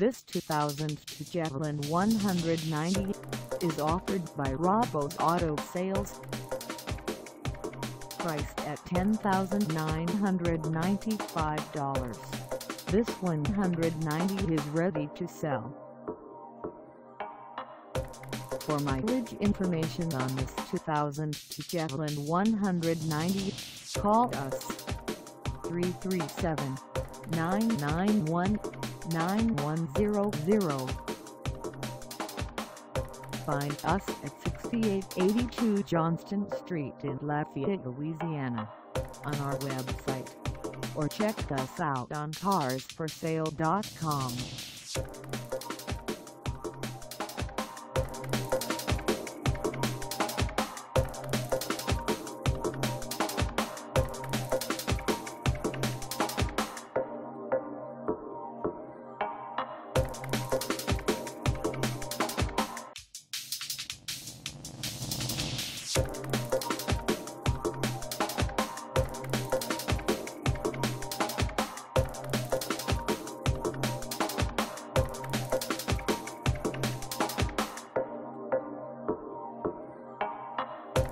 This 2002 Javelin 190 is offered by Rabeaux's Auto Sales. Priced at $10,995, this 190 is ready to sell. For mileage information on this 2002 Javelin 190, call us 337-991-9100. Find us at 6882 Johnston Street in Lafayette, Louisiana, on our website, or check us out on carsforsale.com.